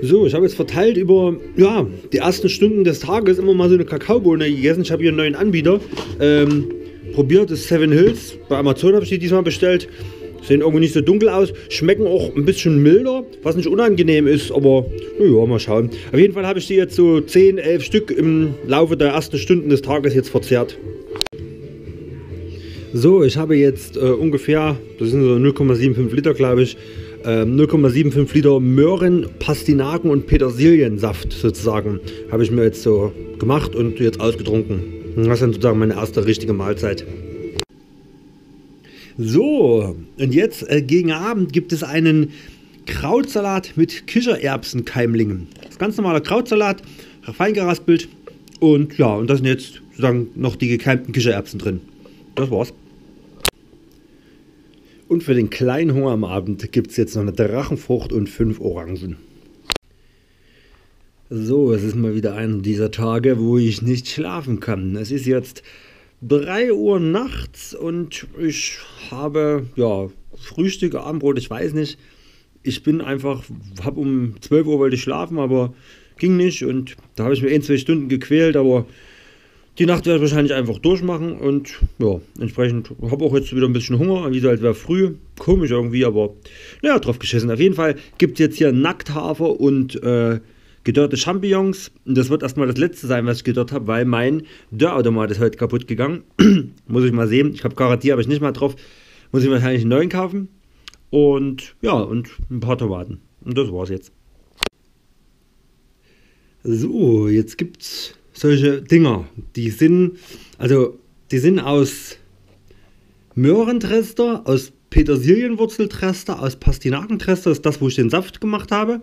So, ich habe jetzt verteilt über die ersten Stunden des Tages immer mal so eine Kakaobohne gegessen. Ich habe hier einen neuen Anbieter probiert, das Seven Hills. Bei Amazon habe ich die diesmal bestellt. Sehen irgendwie nicht so dunkel aus, schmecken auch ein bisschen milder, was nicht unangenehm ist, aber naja, mal schauen. Auf jeden Fall habe ich die jetzt so 10, 11 Stück im Laufe der ersten Stunden des Tages jetzt verzehrt. So, ich habe jetzt ungefähr, das sind so 0,75 Liter glaube ich, 0,75 Liter Möhren, Pastinaken und Petersiliensaft sozusagen, habe ich mir jetzt so gemacht und jetzt ausgetrunken. Das ist dann sozusagen meine erste richtige Mahlzeit. So, und jetzt gegen Abend gibt es einen Krautsalat mit Kichererbsenkeimlingen. Das ist ganz normaler Krautsalat, fein geraspelt und ja, und da sind jetzt sozusagen noch die gekeimten Kichererbsen drin. Das war's. Und für den kleinen Hunger am Abend gibt es jetzt noch eine Drachenfrucht und 5 Orangen. So, es ist mal wieder einer dieser Tage, wo ich nicht schlafen kann. Es ist jetzt 3 Uhr nachts und ich habe, ja, Frühstück, Abendbrot, ich weiß nicht. Ich bin einfach, habe um 12 Uhr wollte ich schlafen, aber ging nicht und da habe ich mir 1-2 Stunden gequält, aber die Nacht werde ich wahrscheinlich einfach durchmachen und ja, entsprechend habe auch jetzt wieder ein bisschen Hunger, wie so als wäre früh, komisch irgendwie, aber naja, drauf geschissen. Auf jeden Fall gibt es jetzt hier Nackthafer und gedörrte Champignons. Das wird erstmal das letzte sein, was ich gedörrt habe, weil mein Dörrautomat ist heute kaputt gegangen. Muss ich mal sehen. Ich habe Garantie, habe ich nicht mal drauf. Muss ich wahrscheinlich einen neuen kaufen. Und ja, und ein paar Tomaten. Und das war's jetzt. So, jetzt gibt's solche Dinger. Die sind aus Möhrentrester, aus Petersilienwurzeltrester, aus Pastinakentrester. Das ist das, wo ich den Saft gemacht habe.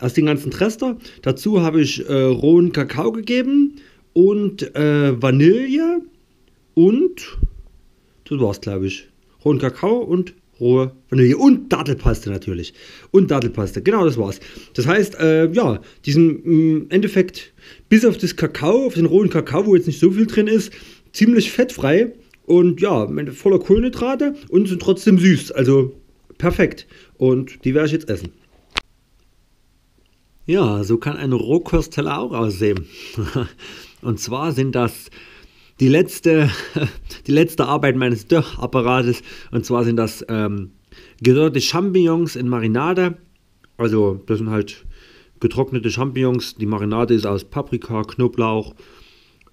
Aus den ganzen Trester. Dazu habe ich rohen Kakao gegeben und Vanille und das war's, glaube ich. Rohen Kakao und rohe Vanille und Dattelpaste natürlich. Und Dattelpaste, genau das war's. Das heißt, ja, diesen im Endeffekt bis auf das Kakao, auf den rohen Kakao, wo jetzt nicht so viel drin ist, ziemlich fettfrei und ja, voller Kohlenhydrate und sind trotzdem süß. Also perfekt. Und die werde ich jetzt essen. Ja, so kann ein Rohkostteller auch aussehen. Und zwar sind das die letzte Arbeit meines Dörrapparates. Und zwar sind das gedörrte Champignons in Marinade. Also das sind halt getrocknete Champignons. Die Marinade ist aus Paprika, Knoblauch,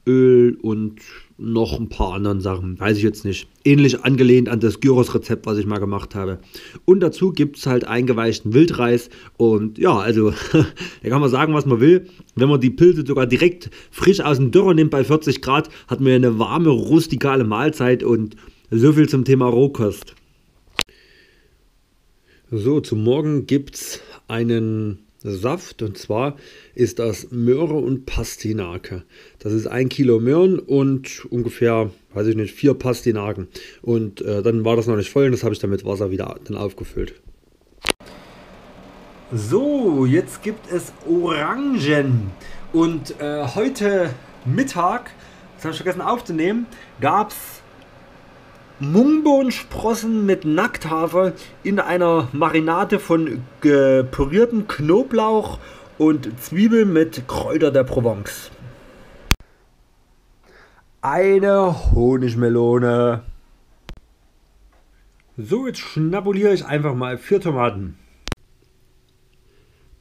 Öl und noch ein paar anderen Sachen. Weiß ich jetzt nicht. Ähnlich angelehnt an das Gyros-Rezept, was ich mal gemacht habe. Und dazu gibt es halt eingeweichten Wildreis. Und ja, also, da kann man sagen, was man will. Wenn man die Pilze sogar direkt frisch aus dem Dörrer nimmt bei 40 Grad, hat man ja eine warme, rustikale Mahlzeit. Und so viel zum Thema Rohkost. So, zum Morgen gibt es einen Saft, und zwar ist das Möhre und Pastinake. Das ist 1 Kilo Möhren und ungefähr, weiß ich nicht, 4 Pastinaken. Und dann war das noch nicht voll und das habe ich dann mit Wasser wieder dann aufgefüllt. So, jetzt gibt es Orangen. Und heute Mittag, das habe ich vergessen aufzunehmen, gab es Mungbohnensprossen mit Nackthafer in einer Marinade von pürierten Knoblauch und Zwiebeln mit Kräuter der Provence. Eine Honigmelone. So, jetzt schnabuliere ich einfach mal 4 Tomaten.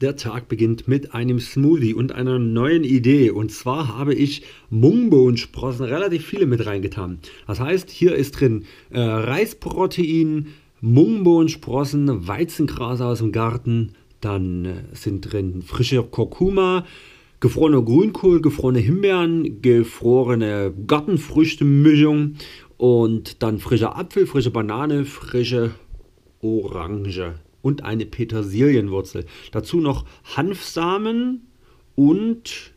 Der Tag beginnt mit einem Smoothie und einer neuen Idee. Und zwar habe ich Mungbohnensprossen relativ viele mit reingetan. Das heißt, hier ist drin Reisprotein, Mungbohnensprossen, Weizengras aus dem Garten. Dann sind drin frische Kurkuma, gefrorener Grünkohl, gefrorene Himbeeren, gefrorene Gartenfrüchte-Mischung. Und dann frischer Apfel, frische Banane, frische Orange. Und eine Petersilienwurzel. Dazu noch Hanfsamen und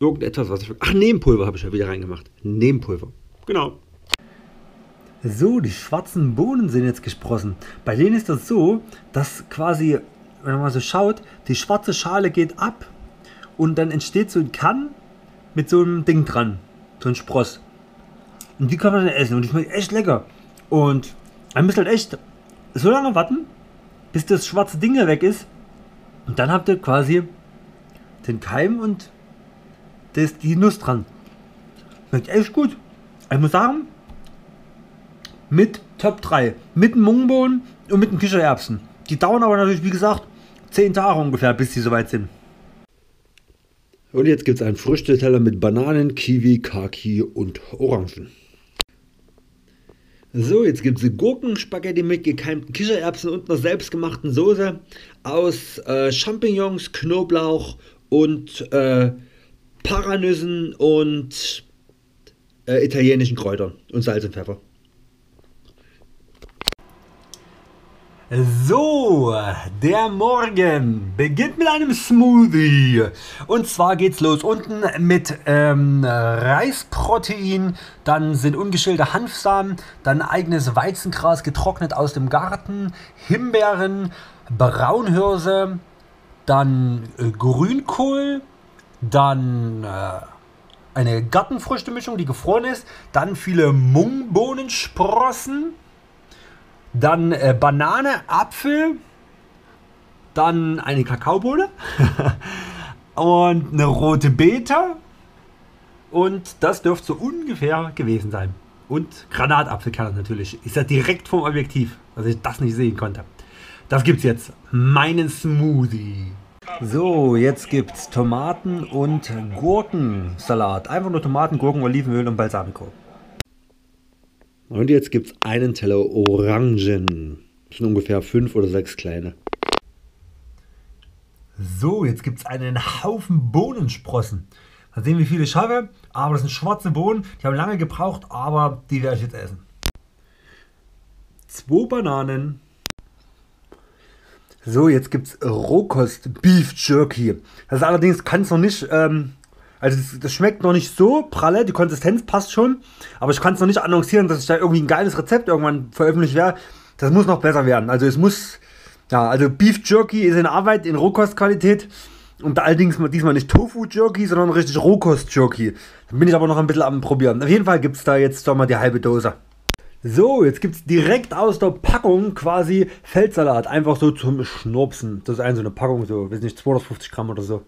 irgendetwas, was ich... Ach, Nebenpulver habe ich ja wieder reingemacht. Nebenpulver. Genau. So, die schwarzen Bohnen sind jetzt gesprossen. Bei denen ist das so, dass quasi, wenn man mal so schaut, die schwarze Schale geht ab und dann entsteht so ein Kern mit so einem Ding dran. So ein Spross. Und die kann man dann essen und die schmeckt echt lecker. Und man müsste halt echt so lange warten, bis das schwarze Ding weg ist Und dann habt ihr quasi den Keim und das, die Nuss dran. Schmeckt echt gut. Ich muss sagen, mit Top 3. Mit dem Mungbohnen und mit dem Kichererbsen. Die dauern aber natürlich, wie gesagt, 10 Tage ungefähr, bis die soweit sind. Und jetzt gibt es einen Früchteteller mit Bananen, Kiwi, Kaki und Orangen. So, jetzt gibt es Gurkenspaghetti mit gekeimten Kichererbsen und einer selbstgemachten Soße aus Champignons, Knoblauch und Paranüssen und italienischen Kräutern und Salz und Pfeffer. So, der Morgen beginnt mit einem Smoothie. Und zwar geht's los unten mit Reisprotein, dann sind ungeschälte Hanfsamen, dann eigenes Weizengras getrocknet aus dem Garten, Himbeeren, Braunhirse, dann Grünkohl, dann eine Gartenfrüchtemischung, die gefroren ist, dann viele Mungbohnensprossen. Dann Banane, Apfel, dann eine Kakaobohne und eine rote Beete und das dürfte so ungefähr gewesen sein. Und Granatapfelkerne natürlich, ist ja direkt vom Objektiv, dass ich das nicht sehen konnte. Das gibt's jetzt, meinen Smoothie. So, jetzt gibt's Tomaten- und Gurkensalat. Einfach nur Tomaten, Gurken, Olivenöl und Balsamico. Und jetzt gibt es einen Teller Orangen. Das sind ungefähr 5 oder 6 kleine. So, jetzt gibt es einen Haufen Bohnensprossen. Mal sehen, wie viele ich schaffe. Aber das sind schwarze Bohnen. Die haben lange gebraucht, aber die werde ich jetzt essen. 2 Bananen. So, jetzt gibt es Rohkost Beef Jerky. Das ist allerdings, kann es noch nicht... Also das schmeckt noch nicht so pralle, die Konsistenz passt schon, aber ich kann es noch nicht annoncieren, dass ich da irgendwie ein geiles Rezept irgendwann veröffentlicht werde. Das muss noch besser werden. Also es muss, ja, also Beef Jerky ist in Arbeit, in Rohkostqualität und allerdings diesmal nicht Tofu Jerky, sondern richtig Rohkost Jerky. Da bin ich aber noch ein bisschen am Probieren. Auf jeden Fall gibt es da jetzt doch mal die halbe Dose. So, jetzt gibt es direkt aus der Packung quasi Feldsalat, einfach so zum Schnurpsen. Das ist so eine Packung, so, weiß nicht, 250 Gramm oder so.